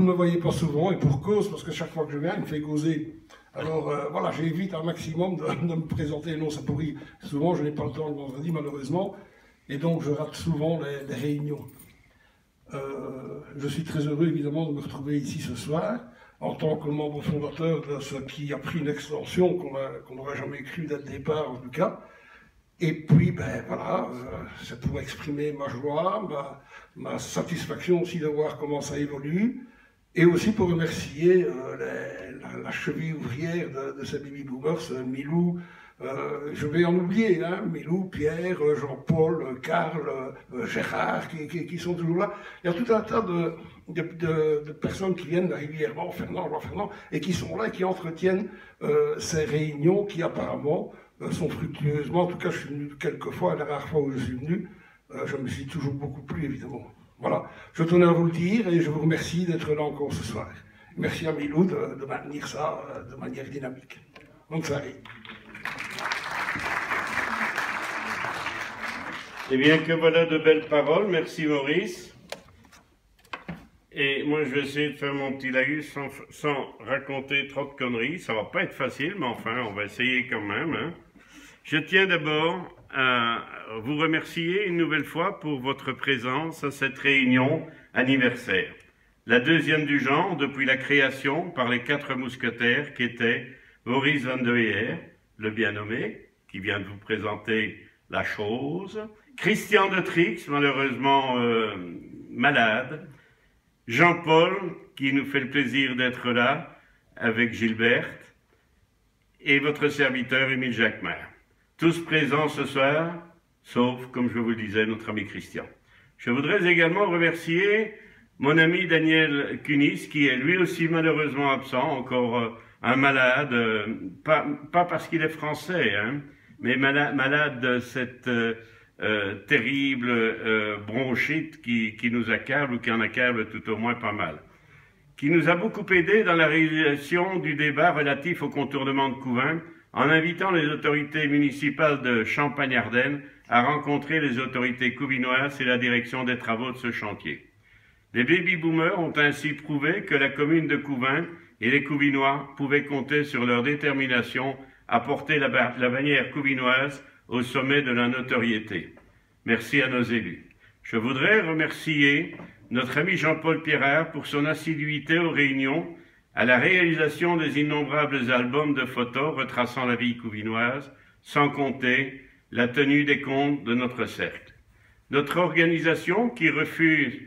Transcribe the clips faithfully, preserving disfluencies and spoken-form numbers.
vous ne me voyez pas souvent, et pour cause, parce que chaque fois que je viens, il me fait causer. Alors euh, voilà, j'évite un maximum de, de me présenter, non ça pourrit souvent, je n'ai pas le temps le vendredi malheureusement, et donc je rate souvent les, les réunions. Euh, je suis très heureux évidemment de me retrouver ici ce soir, en tant que membre fondateur de ce qui a pris une extension qu'on qu'on n'aurait jamais cru dès le départ en tout cas. Et puis, ben voilà, euh, c'est pour exprimer ma joie, ma, ma satisfaction aussi de voir comment ça évolue, et aussi pour remercier euh, les, la, la cheville ouvrière de, de ces baby-boomers, euh, Milou, euh, je vais en oublier, hein, Milou, Pierre, euh, Jean-Paul, euh, Karl, euh, Gérard, qui, qui, qui sont toujours là. Il y a tout un tas de, de, de, de personnes qui viennent régulièrement, Fernand, Jean-Fernand, et qui sont là et qui entretiennent euh, ces réunions qui apparemment sont fructueusement, en tout cas je suis venu quelques fois, la rare fois où je suis venu, euh, je me suis toujours beaucoup plu évidemment. Voilà, je tenais à vous le dire et je vous remercie d'être là encore ce soir. Merci à Milou de, de maintenir ça de manière dynamique. Donc ça arrive. Eh bien que voilà de belles paroles, merci Maurice. Et moi je vais essayer de faire mon petit laïus sans, sans raconter trop de conneries, ça va pas être facile mais enfin on va essayer quand même, hein. Je tiens d'abord à vous remercier une nouvelle fois pour votre présence à cette réunion anniversaire. La deuxième du genre depuis la création par les quatre mousquetaires qui étaient Maurice Vandeuer, le bien nommé, qui vient de vous présenter la chose, Christian de Trix, malheureusement euh, malade, Jean-Paul, qui nous fait le plaisir d'être là avec Gilberte, et votre serviteur Émile Jacquemin. Tous présents ce soir, sauf, comme je vous le disais, notre ami Christian. Je voudrais également remercier mon ami Daniel Kunis, qui est lui aussi malheureusement absent, encore un malade, pas, pas parce qu'il est français, hein, mais malade, malade de cette euh, terrible euh, bronchite qui, qui nous accable, ou qui en accable tout au moins pas mal, qui nous a beaucoup aidé dans la réalisation du débat relatif au contournement de Couvin, en invitant les autorités municipales de Champagne-Ardennes à rencontrer les autorités couvinoises et la direction des travaux de ce chantier. Les baby-boomers ont ainsi prouvé que la commune de Couvin et les Couvinois pouvaient compter sur leur détermination à porter la, la bannière couvinoise au sommet de la notoriété. Merci à nos élus. Je voudrais remercier notre ami Jean-Paul Pyrrère pour son assiduité aux réunions, à la réalisation des innombrables albums de photos retraçant la vie couvinoise, sans compter la tenue des comptes de notre cercle. Notre organisation, qui refuse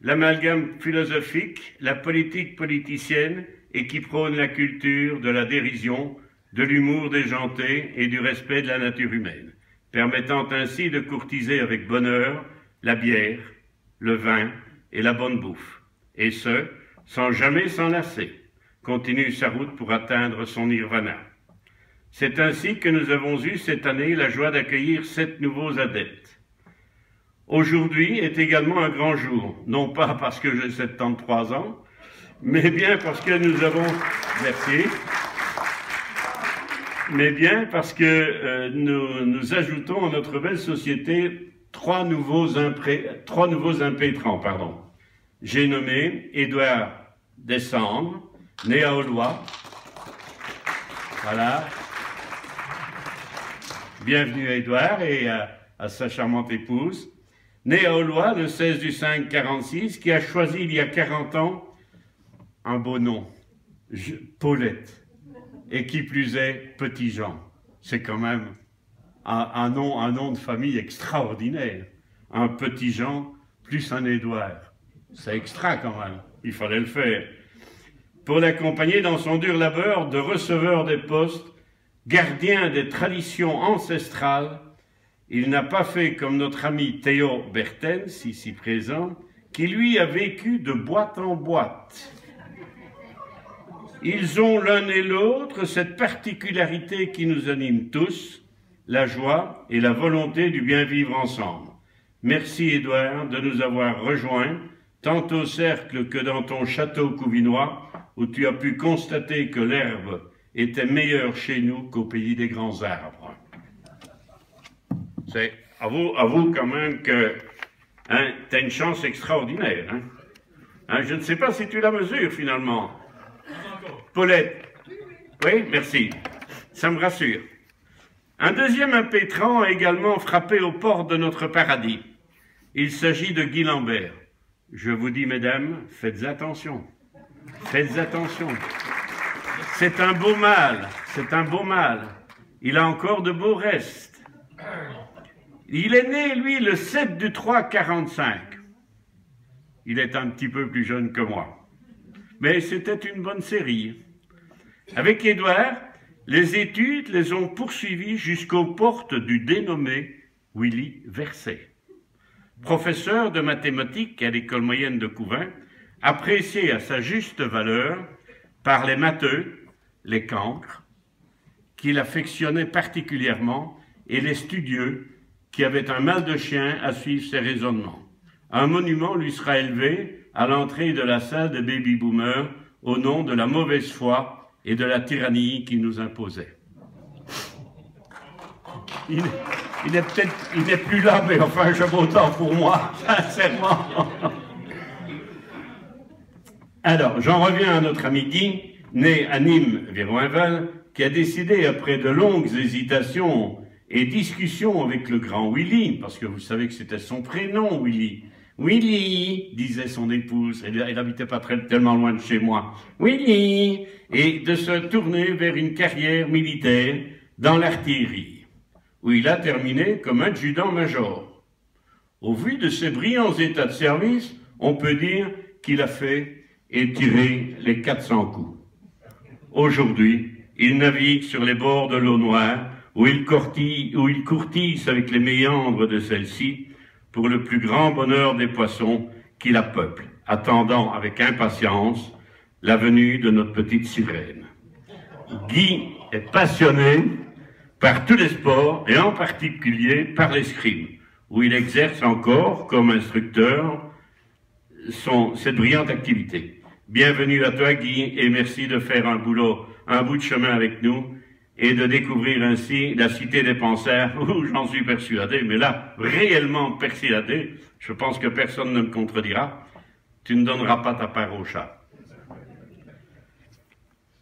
l'amalgame philosophique, la politique politicienne et qui prône la culture de la dérision, de l'humour déjanté et du respect de la nature humaine, permettant ainsi de courtiser avec bonheur la bière, le vin et la bonne bouffe, et ce, sans jamais s'enlacer, continue sa route pour atteindre son nirvana. C'est ainsi que nous avons eu cette année la joie d'accueillir sept nouveaux adeptes. Aujourd'hui est également un grand jour, non pas parce que j'ai soixante-treize ans, mais bien parce que nous avons... Merci. Mais bien parce que euh, nous, nous ajoutons à notre belle société trois nouveaux, impré... trois nouveaux impétrants, pardon. J'ai nommé Édouard Deschamps, né à Aulois. Voilà. Bienvenue à Édouard et à, à sa charmante épouse. Né à Aulois le seize du cinq quarante-six, qui a choisi il y a quarante ans un beau nom, Je, Paulette, et qui plus est, Petit Jean. C'est quand même un, un, nom, un nom de famille extraordinaire. Un Petit Jean plus un Édouard. C'est extra quand même, il fallait le faire. Pour l'accompagner dans son dur labeur de receveur des postes, gardien des traditions ancestrales, il n'a pas fait comme notre ami Théo Bertens, ici présent, qui lui a vécu de boîte en boîte. Ils ont l'un et l'autre cette particularité qui nous anime tous, la joie et la volonté du bien vivre ensemble. Merci Édouard de nous avoir rejoints, tant au cercle que dans ton château couvinois, où tu as pu constater que l'herbe était meilleure chez nous qu'au pays des grands arbres. C'est, avoue, avoue quand même que hein, tu as une chance extraordinaire. Hein, Hein, je ne sais pas si tu la mesures, finalement. Paulette. Oui, merci. Ça me rassure. Un deuxième impétrant a également frappé aux portes de notre paradis. Il s'agit de Guy Lambert. Je vous dis, mesdames, faites attention. Faites attention. C'est un beau mâle. C'est un beau mâle. Il a encore de beaux restes. Il est né, lui, le sept du trois quarante-cinq. Il est un petit peu plus jeune que moi. Mais c'était une bonne série. Avec Édouard, les études les ont poursuivies jusqu'aux portes du dénommé Willy Verset, professeur de mathématiques à l'école moyenne de Couvin, apprécié à sa juste valeur par les matheux, les cancres, qu'il affectionnait particulièrement, et les studieux, qui avaient un mal de chien à suivre ses raisonnements. Un monument lui sera élevé à l'entrée de la salle des baby-boomers au nom de la mauvaise foi et de la tyrannie qu'il nous imposait. Il, il est peut-être plus là, mais enfin, je m'entends pour moi, sincèrement. Alors, j'en reviens à notre ami Guy, né à Nîmes, Véroinval, qui a décidé, après de longues hésitations et discussions avec le grand Willy, parce que vous savez que c'était son prénom, Willy. Willy, disait son épouse, elle n'habitait pas très, tellement loin de chez moi. Willy, et de se tourner vers une carrière militaire dans l'artillerie, où il a terminé comme adjudant-major. Au vu de ses brillants états de service, on peut dire qu'il a fait et tiré les quatre cents coups. Aujourd'hui, il navigue sur les bords de l'eau noire, où il courtise, où il courtise avec les méandres de celle-ci, pour le plus grand bonheur des poissons qui la peuplent, attendant avec impatience la venue de notre petite sirène. Guy est passionné par tous les sports, et en particulier par l'escrime, où il exerce encore, comme instructeur, son, cette brillante activité. Bienvenue à toi, Guy, et merci de faire un boulot, un bout de chemin avec nous, et de découvrir ainsi la cité des penseurs, où j'en suis persuadé, mais là, réellement persuadé, je pense que personne ne me contredira, tu ne donneras pas ta part au chat.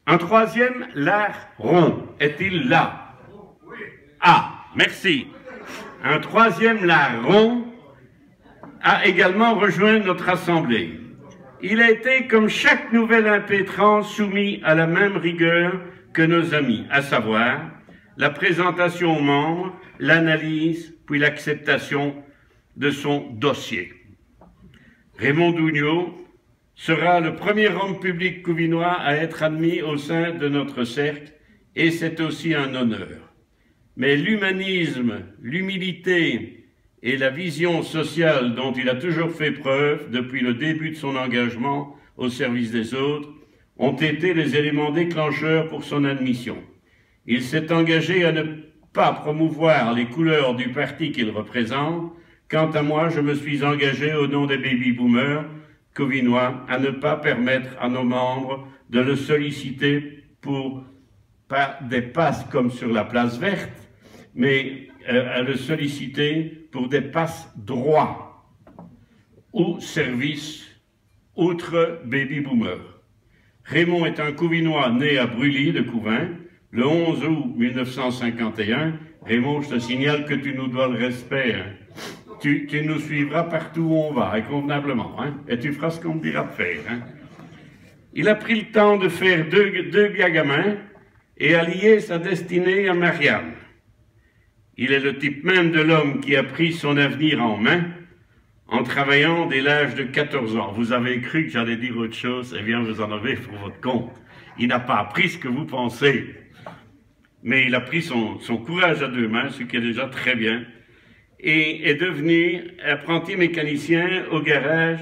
Un troisième, l'art rond. Est-il là? Ah, merci. Un troisième, l'art rond, a également rejoint notre assemblée. Il a été, comme chaque nouvel impétrant, soumis à la même rigueur que nos amis, à savoir la présentation aux membres, l'analyse, puis l'acceptation de son dossier. Raymond Dugno sera le premier homme public couvinois à être admis au sein de notre cercle, et c'est aussi un honneur. Mais l'humanisme, l'humilité et la vision sociale dont il a toujours fait preuve depuis le début de son engagement au service des autres ont été les éléments déclencheurs pour son admission. Il s'est engagé à ne pas promouvoir les couleurs du parti qu'il représente. Quant à moi, je me suis engagé au nom des baby-boomers covinois à ne pas permettre à nos membres de le solliciter pour pas des passes comme sur la place verte, mais euh, à le solliciter pour des passes droits ou services outre baby-boomers. Raymond est un couvinois né à Brully de Couvin, le onze août mille neuf cent cinquante et un. Raymond, je te signale que tu nous dois le respect. Hein. Tu, tu nous suivras partout où on va, et convenablement, hein, et tu feras ce qu'on te dira de faire. Hein. Il a pris le temps de faire deux, deux gamins et a lié sa destinée à Marianne. Il est le type même de l'homme qui a pris son avenir en main, en travaillant dès l'âge de quatorze ans. Vous avez cru que j'allais dire autre chose, eh bien vous en avez pour votre compte. Il n'a pas appris ce que vous pensez, mais il a pris son, son courage à deux mains, ce qui est déjà très bien, et est devenu apprenti mécanicien au garage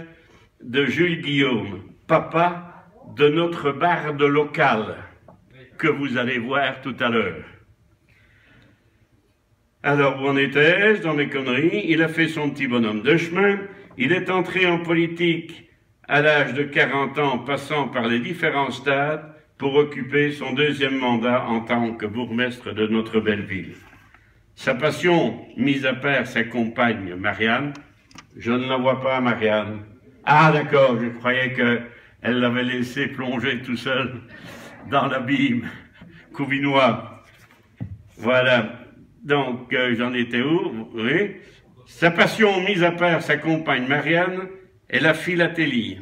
de Jules Guillaume, papa de notre barde locale, que vous allez voir tout à l'heure. Alors, où en étais-je dans mes conneries? Il a fait son petit bonhomme de chemin. Il est entré en politique à l'âge de quarante ans, passant par les différents stades pour occuper son deuxième mandat en tant que bourgmestre de notre belle ville. Sa passion, mise à part sa compagne Marianne, je ne la vois pas, Marianne. Ah d'accord, je croyais qu'elle l'avait laissé plonger tout seul dans l'abîme couvinois. Voilà. Donc, euh, j'en étais où? Oui. Sa passion mise à part sa compagne Marianne est la philatélie.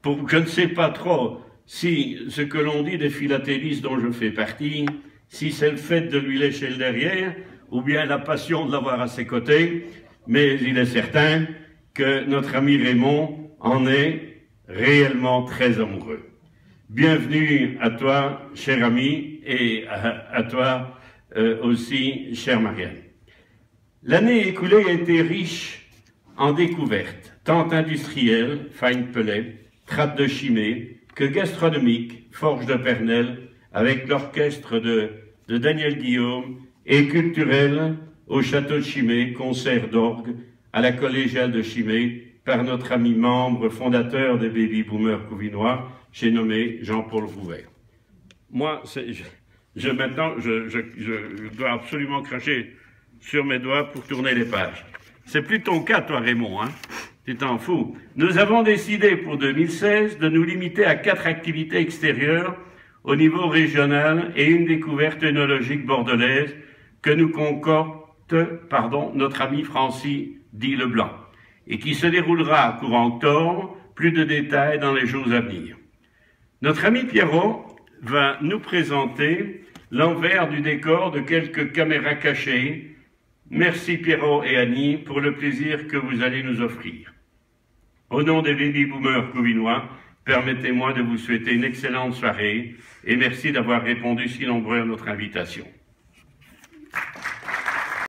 Pour, je ne sais pas trop si ce que l'on dit des philatélistes dont je fais partie, si c'est le fait de lui lécher le derrière, ou bien la passion de l'avoir à ses côtés, mais il est certain que notre ami Raymond en est réellement très amoureux. Bienvenue à toi, cher ami, et à, à toi euh, aussi, chère Marianne. L'année écoulée a été riche en découvertes, tant industrielles, fine pellet, trappe de Chimay, que gastronomiques, forge de pernelle, avec l'orchestre de, de Daniel Guillaume, et culturelles au château de Chimay, concert d'orgue, à la collégiale de Chimay, par notre ami membre fondateur des Baby Boomers couvinois, j'ai nommé Jean-Paul Pyrrère. Moi, je, je, maintenant, je, je, je dois absolument cracher sur mes doigts pour tourner les pages. C'est plus ton cas, toi, Raymond, hein? Tu t'en fous. Nous avons décidé pour deux mille seize de nous limiter à quatre activités extérieures au niveau régional et une découverte œnologique bordelaise que nous concocte, pardon, notre ami Francis dit Leblanc, et qui se déroulera courant octobre, plus de détails dans les jours à venir. Notre ami Pierrot va nous présenter l'envers du décor de quelques caméras cachées. Merci Pierrot et Annie pour le plaisir que vous allez nous offrir. Au nom des Baby Boomers couvinois, permettez-moi de vous souhaiter une excellente soirée et merci d'avoir répondu si nombreux à notre invitation.